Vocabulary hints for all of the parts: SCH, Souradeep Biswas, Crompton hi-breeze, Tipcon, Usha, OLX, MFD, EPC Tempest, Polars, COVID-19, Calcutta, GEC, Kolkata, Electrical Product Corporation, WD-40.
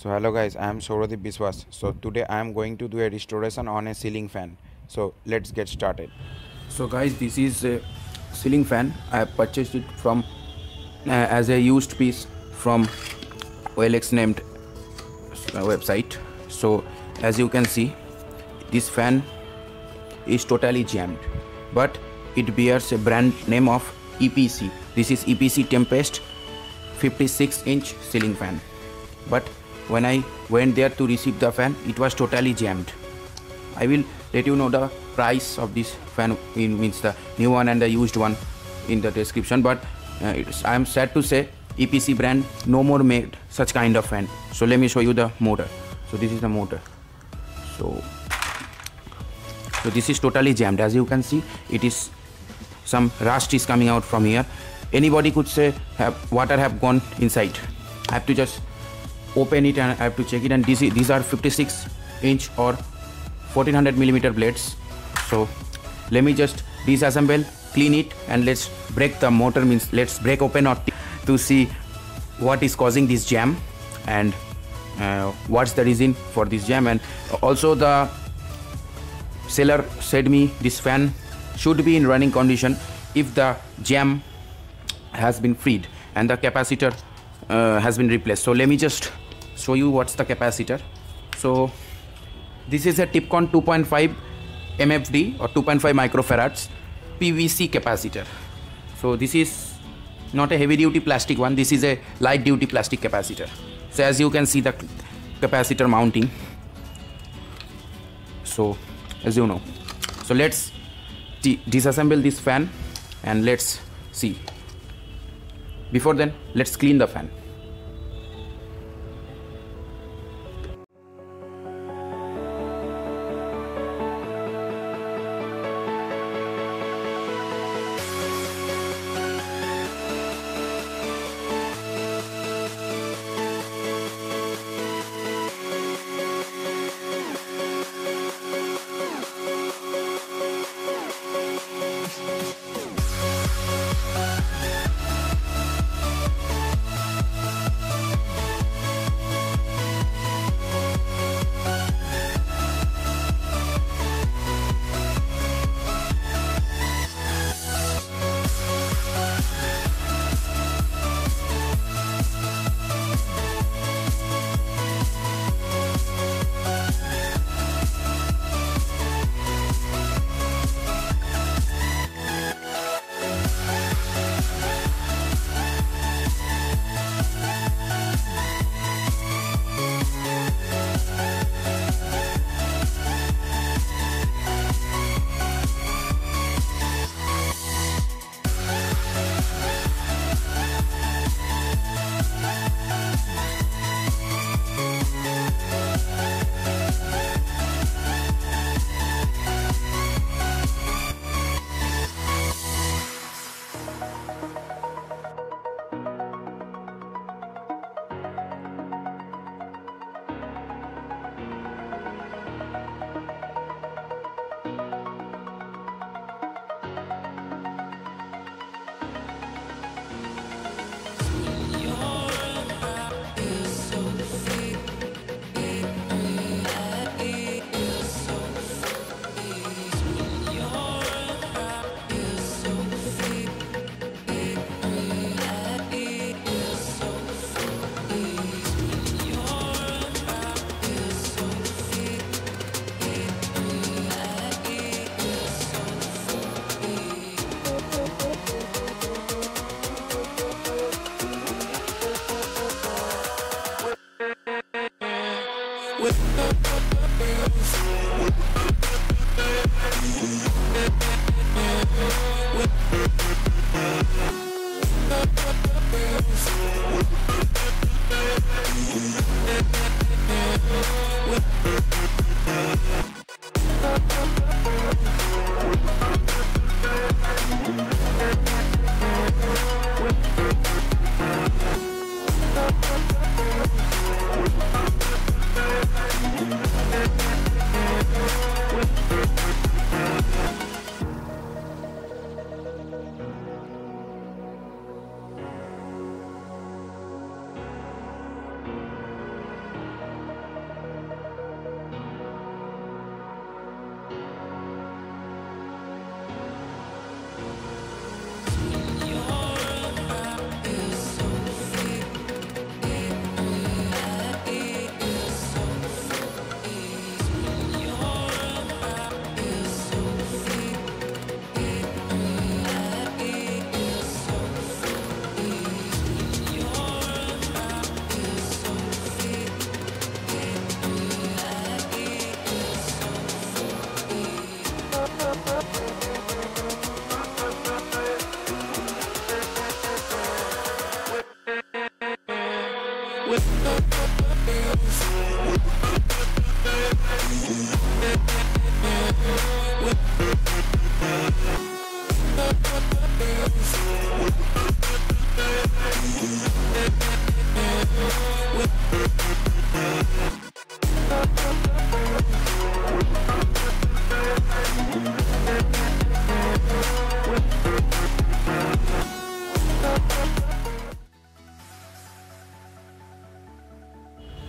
So hello guys, I am Souradeep Biswas. So today I am going to do a restoration on a ceiling fan. So let's get started. So guys, this is a ceiling fan. I have purchased it from as a used piece from OLX named website. So as you can see, this fan is totally jammed, but it bears a brand name of EPC. This is EPC Tempest 56-inch ceiling fan, but when I went there to receive the fan, it was totally jammed. I will let you know the price of this fan, means the new one and the used one, in the description. But I am sad to say EPC brand no more made such kind of fan. So let me show you the motor. So this is the motor. So this is totally jammed. As you can see, it is some rust is coming out from here. Anybody could say water have gone inside. I have to just open it and I have to check it, and these are 56-inch or 1400mm blades. So let me just disassemble, clean it, and let's break the motor, means let's break open to see what is causing this jam and what's the reason for this jam. And also the seller said me this fan should be in running condition if the jam has been freed and the capacitor has been replaced. So let me just show you what's the capacitor. So this is a Tipcon 2.5 MFD or 2.5 microfarads PVC capacitor. So this is not a heavy duty plastic one, this is a light duty plastic capacitor. So as you can see the capacitor mounting, so as you know. So let's disassemble this fan and let's see. Before then, let's clean the fan.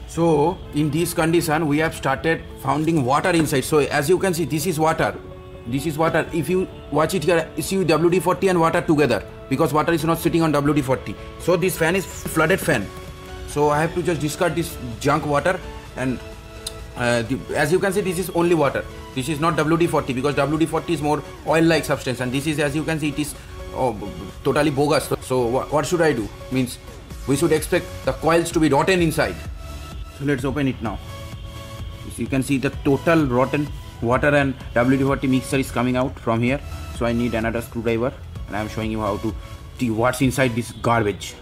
So in this condition we have started founding water inside. So as you can see, this is water. This is water. If you watch it here, you see WD-40 and water together because water is not sitting on WD-40. So this fan is flooded fan. So I have to just discard this junk water, and as you can see, this is only water. This is not WD-40 because WD-40 is more oil-like substance, and this is, as you can see, it is totally bogus. So what should I do? Means we should expect the coils to be rotten inside. So let's open it now. As you can see, the total rotten water and WD-40 mixture is coming out from here. So I need another screwdriver, and I am showing you how to see what's inside this garbage.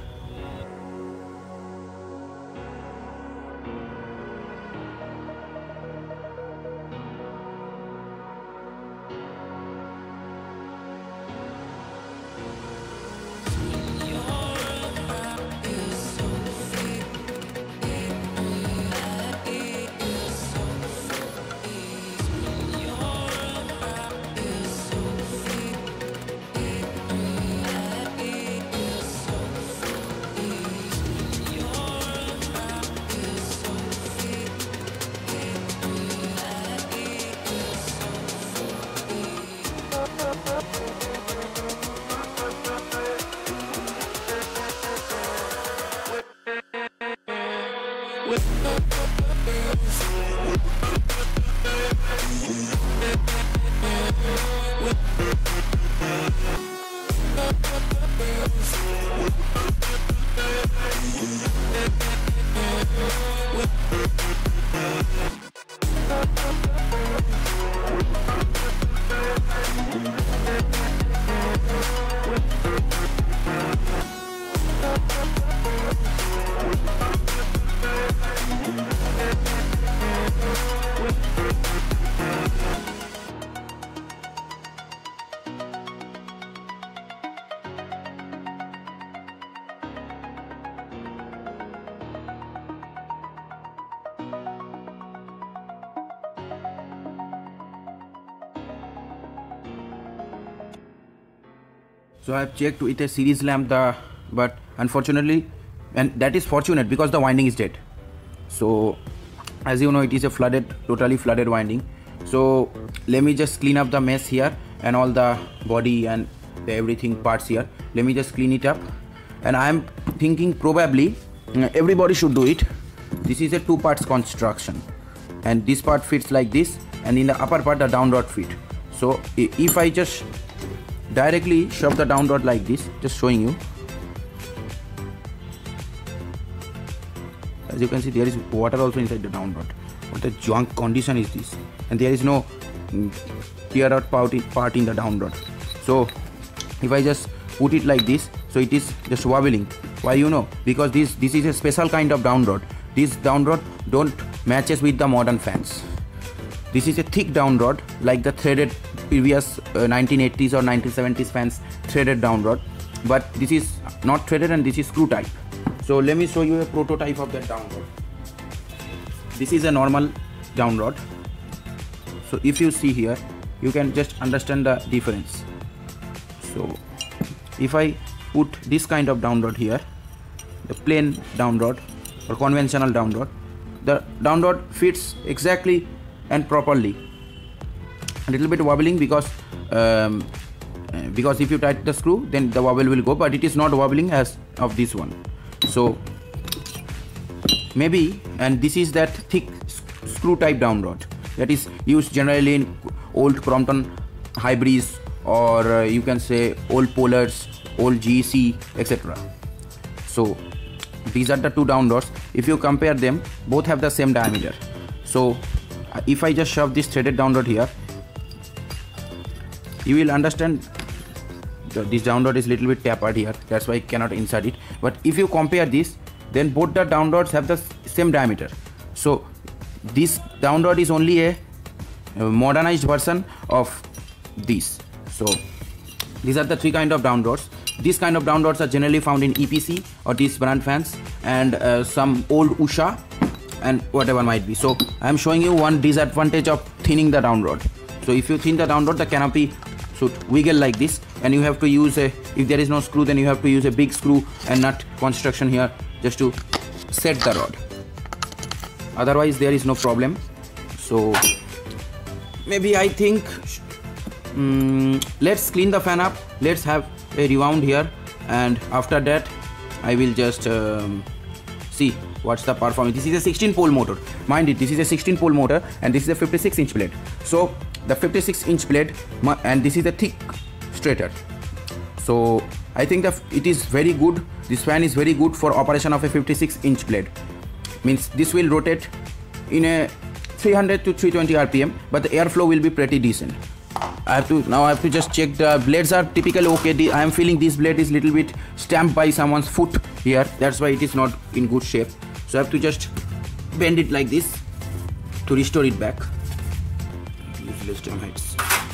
So I have checked with a series lamp, but unfortunately, and that is fortunate because the winding is dead. So as you know, it is a flooded, totally flooded winding. So let me just clean up the mess here and all the body and the everything parts here. Let me just clean it up. And I am thinking probably everybody should do it. This is a two parts construction, and this part fits like this, and in the upper part the down rod fit. So if I just directly shove the down rod like this, just showing you. As you can see, there is water also inside the down rod. What a junk condition is this! And there is no tear out part in the down rod. So if I just put it like this, so it is just wobbling. Why, you know? Because this is a special kind of down rod. This down rod don't matches with the modern fans. This is a thick down rod, like the threaded previous 1980s or 1970s fans threaded down rod, but this is not threaded and this is screw type. So let me show you a prototype of that down rod. This is a normal down rod. So if you see here, you can just understand the difference. So if I put this kind of down rod here, the plain down rod or conventional down rod, the down rod fits exactly and properly. A little bit wobbling because if you tighten the screw, then the wobble will go, but it is not wobbling as of this one. So maybe, and this is that thick screw type down rod that is used generally in old Crompton hi-breeze, or you can say old Polars, old GEC, etc. So these are the two down rods. If you compare them, both have the same diameter. So if I just shove this threaded down rod here, you will understand this down rod is little bit tapered here, that's why I cannot insert it. But if you compare this, then both the down rods have the same diameter. So this down rod is only a modernized version of this. So these are the three kind of down rods. These kind of down rods are generally found in EPC or these brand fans, and some old Usha and whatever might be. So I am showing you one disadvantage of thinning the down rod. So if you thin the down rod, the canopy should wiggle like this, and you have to use if there is no screw, then you have to use a big screw and nut construction here just to set the rod. otherwise there is no problem. So maybe I think let's clean the fan up, let's have a rewound here, and after that I will just see what's the performance. This is a 16 pole motor, mind it, this is a 16 pole motor and this is a 56 inch blade. So the 56 inch blade and this is a thick stator. So I think that it is very good, this fan is very good for operation of a 56 inch blade. Means this will rotate in a 300 to 320 RPM, but the airflow will be pretty decent. I have to just check the blades are typical. Okay, I am feeling this blade is little bit stamped by someone's foot here, that's why it is not in good shape. So I have to just bend it like this to restore it back.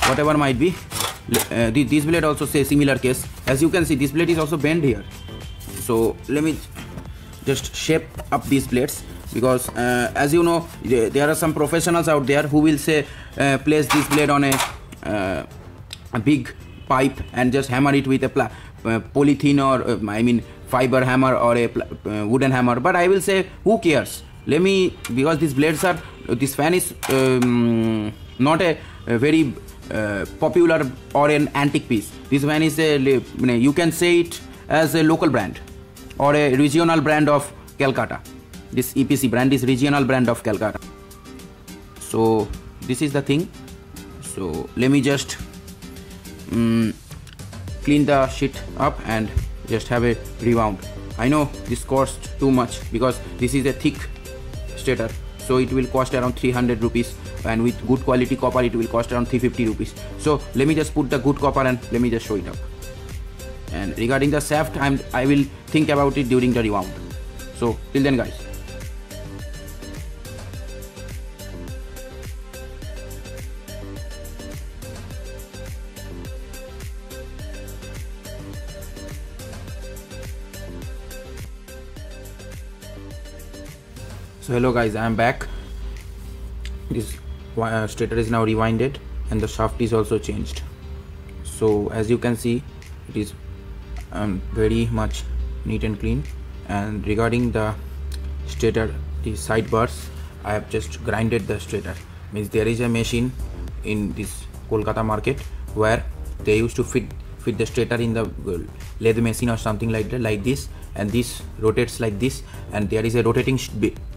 Whatever might be, this blade also say similar case. As you can see, this blade is also bent here. So let me just shape up these blades, because as you know, there are some professionals out there who will say place this blade on a big pipe and just hammer it with a polythene or I mean fiber hammer or a wooden hammer. But I will say, who cares? Let me, because these blades are, this fan is not a very popular or an antique piece. This fan is a, you can say it as a local brand or a regional brand of Calcutta. This EPC brand is regional brand of Calcutta. So this is the thing. So let me just clean the shit up and just have a rewound. I know this costs too much because this is a thick stator, so it will cost around 300 rupees, and with good quality copper it will cost around 350 rupees. So let me just put the good copper and let me just show it up. And regarding the shaft, I will think about it during the rewound. So till then guys. So hello guys, I am back. This stator is now rewinded and the shaft is also changed. So as you can see, it is very much neat and clean. And regarding the stator, the sidebars, I have just grinded the stator. Means there is a machine in this Kolkata market where they used to fit the stator in the lathe machine or something like that, like this, and this rotates like this, and there is a rotating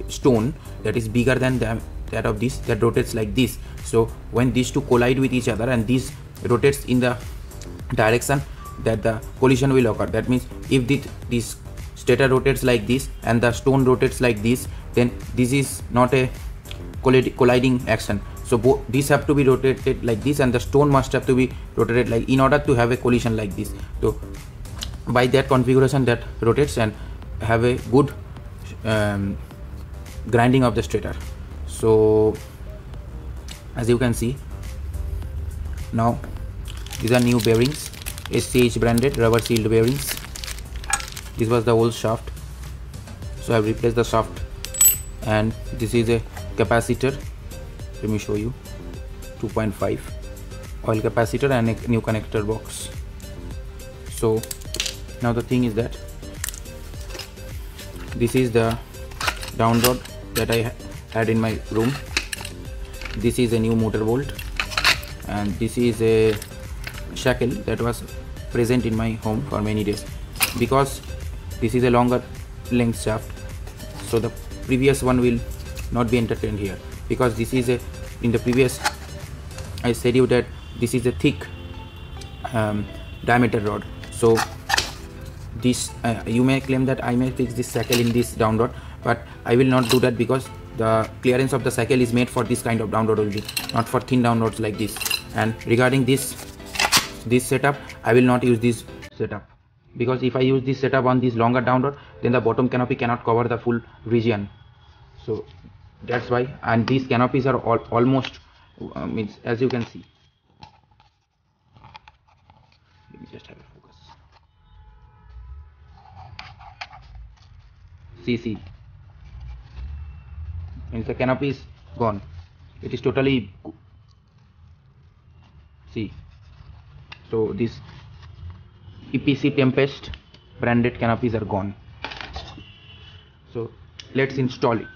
stone that is bigger than that of this that rotates like this. So when these two collide with each other and this rotates in the direction that the collision will occur, that means if this stator rotates like this and the stone rotates like this, then this is not a colliding action. So these have to be rotated like this and the stone must have to be rotated like, in order to have a collision like this. So by that configuration that rotates and have a good grinding of the stator. So as you can see now, these are new bearings, SCH branded rubber sealed bearings. This was the old shaft, so I have replaced the shaft, and this is a capacitor. Let me show you, 2.5 oil capacitor and a new connector box. So now the thing is that this is the down rod that I had in my room. This is a new motor bolt, and this is a shackle that was present in my home for many days. Because this is a longer length shaft, so the previous one will not be entertained here, because this is a, in the previous I said you that this is a thick diameter rod. So this you may claim that I may fix this shackle in this down rod, but I will not do that, because the clearance of the shackle is made for this kind of down rod only, not for thin down rods like this. And regarding this setup, I will not use this setup, because if I use this setup on this longer down rod, then the bottom canopy cannot cover the full region. So that's why, and these canopies are all, almost means, as you can see, let me just have a focus. See, means the canopy is gone, it is totally, see. So this EPC Tempest branded canopies are gone. So let's install it.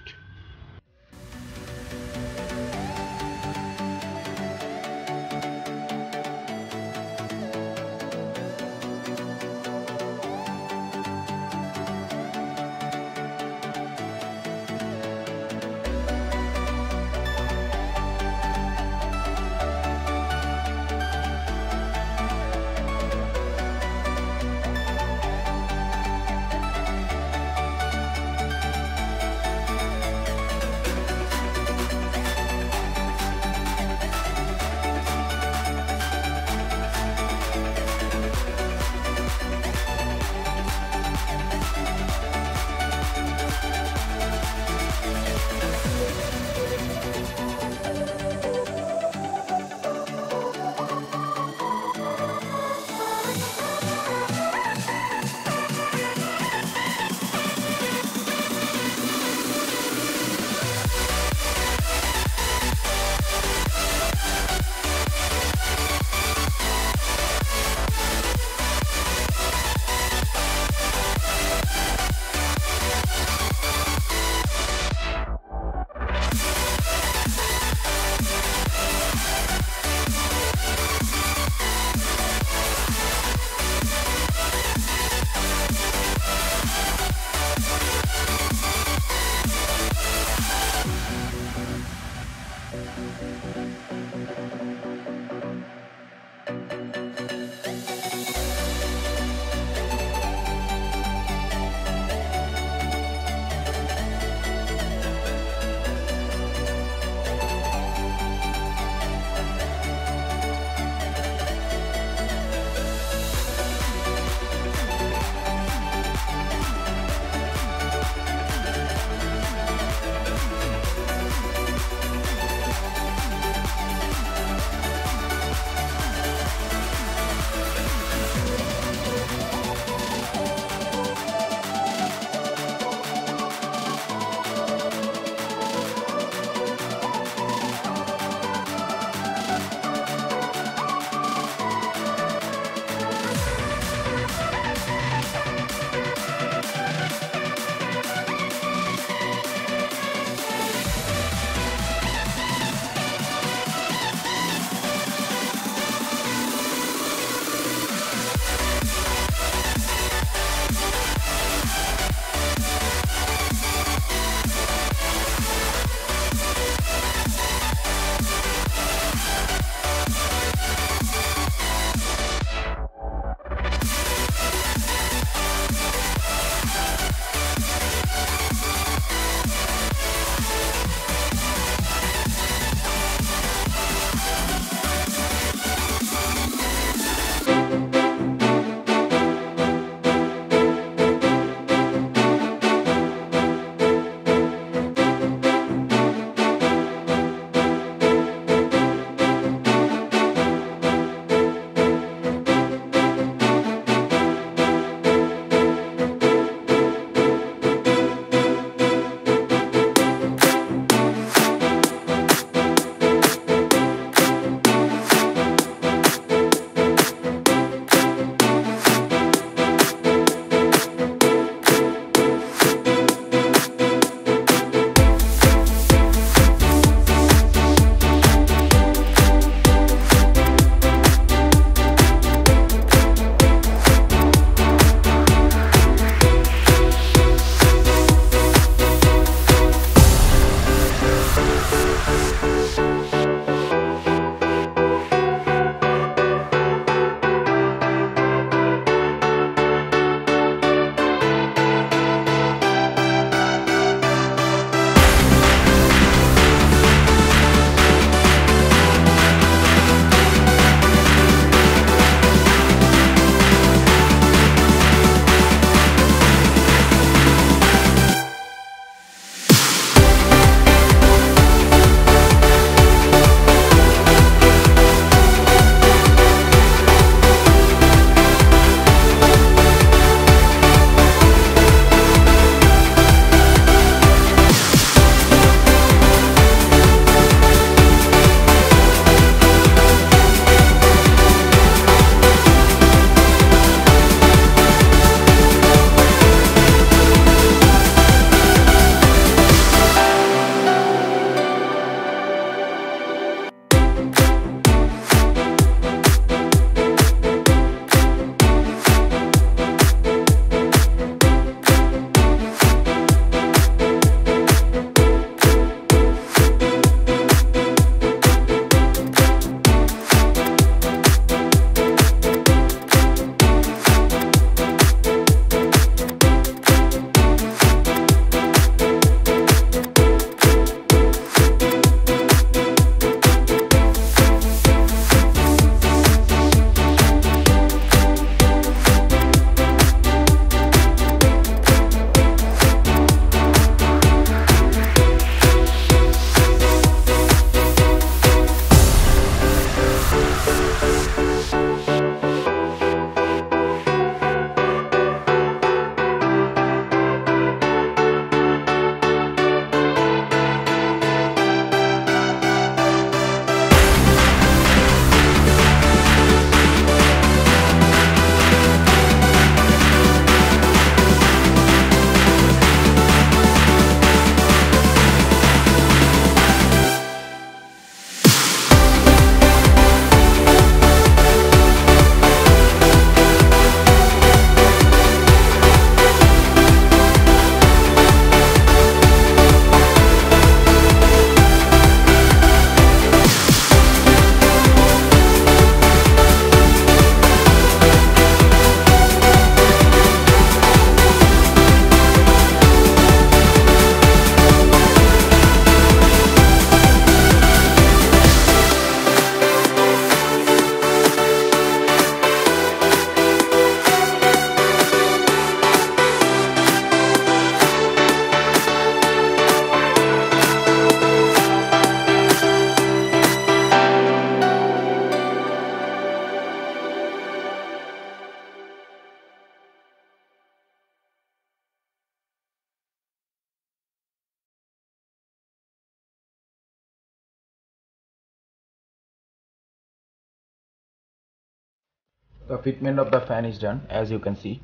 The fitment of the fan is done, as you can see.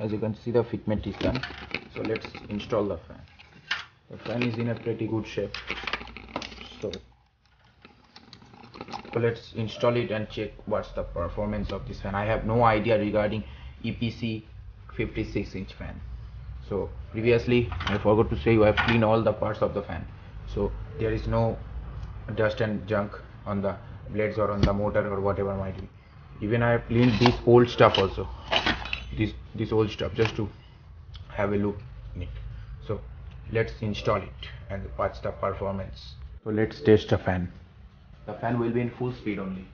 As you can see, the fitment is done. So let's install the fan. The fan is in a pretty good shape. So let's install it and check what's the performance of this fan. I have no idea regarding EPC 56-inch fan. So previously I forgot to say, you have cleaned all the parts of the fan, so there is no dust and junk on the blades or on the motor or whatever might be. Even I have cleaned this old stuff also, this old stuff, just to have a look in it. So let's install it and watch the performance. So let's test the fan. The fan will be in full speed only.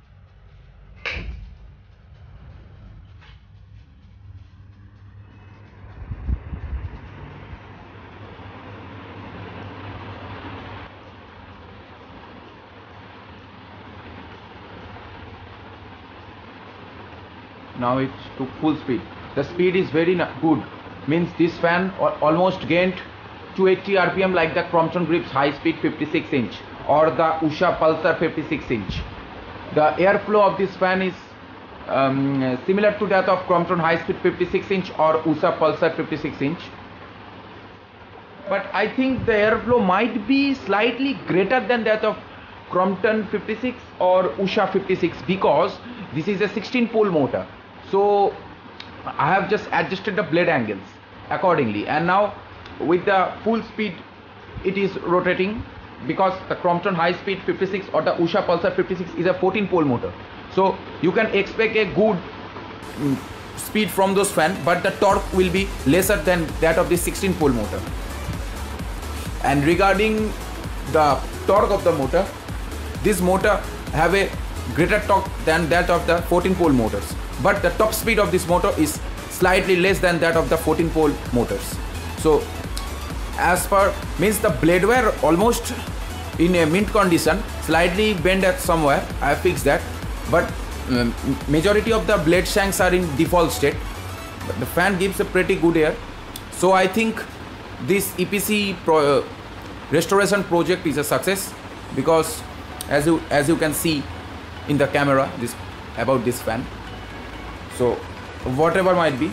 Now it's to full speed. The speed is very good. Means this fan almost gained 280 rpm like the Crompton Grips high speed 56 inch or the Usha Pulsar 56 inch. The airflow of this fan is similar to that of Crompton high speed 56 inch or Usha Pulsar 56 inch. But I think the airflow might be slightly greater than that of Crompton 56 or Usha 56 because this is a 16-pole motor. So I have just adjusted the blade angles accordingly, and now with the full speed it is rotating because the Crompton high speed 56 or the Usha Pulsar 56 is a 14-pole motor. So you can expect a good speed from those fan, but the torque will be lesser than that of the 16-pole motor. And regarding the torque of the motor, this motor have a greater torque than that of the 14-pole motors, but the top speed of this motor is slightly less than that of the 14-pole motors. So as per means the blade were almost in a mint condition, slightly bent at somewhere, I fixed that, but majority of the blade shanks are in default state, but the fan gives a pretty good air. So I think this EPC restoration project is a success, because as you can see in the camera about this fan. So whatever might be,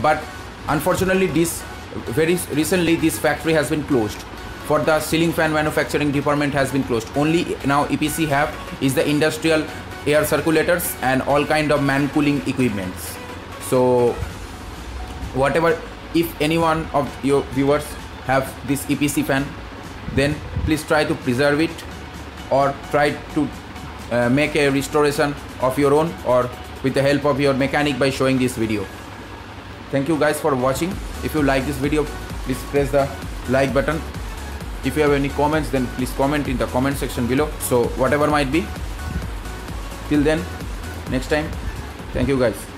but unfortunately very recently this factory has been closed for the ceiling fan manufacturing department has been closed. Only now EPC have is the industrial air circulators and all kind of man cooling equipments. So whatever, if anyone of your viewers have this EPC fan, then please try to preserve it or try to make a restoration of your own or with the help of your mechanic by showing this video. Thank you guys for watching. If you like this video, please press the like button. If you have any comments, then please comment in the comment section below. So whatever might be, till then, next time, thank you guys.